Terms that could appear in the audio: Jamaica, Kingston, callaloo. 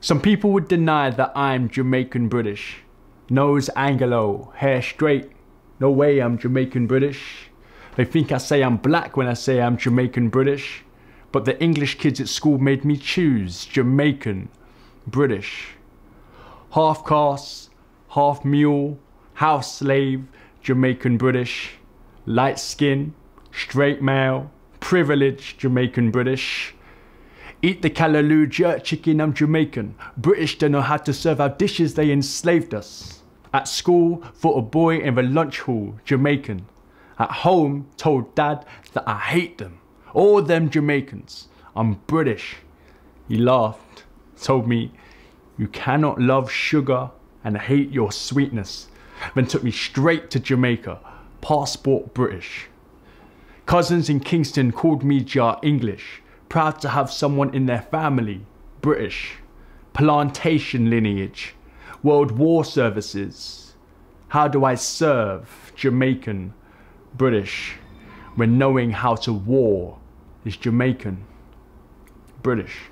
Some people would deny that I'm Jamaican British. Nose Anglo, hair straight. No way I'm Jamaican British. They think I say I'm black when I say I'm Jamaican British. But the English kids at school made me choose Jamaican British. Half caste, half mule, house slave, Jamaican British. Light skin, straight male, privileged Jamaican British. Eat the callaloo jerk chicken, I'm Jamaican. British don't know how to serve our dishes, they enslaved us. At school, thought a boy in the lunch hall, Jamaican. At home, told Dad that I hate them. All them Jamaicans. I'm British. He laughed, told me, you cannot love sugar and hate your sweetness. Then took me straight to Jamaica, passport British. Cousins in Kingston called me Jar English. Proud to have someone in their family, British. Plantation lineage, World War services. How do I serve, Jamaican, British, when knowing how to war is Jamaican, British.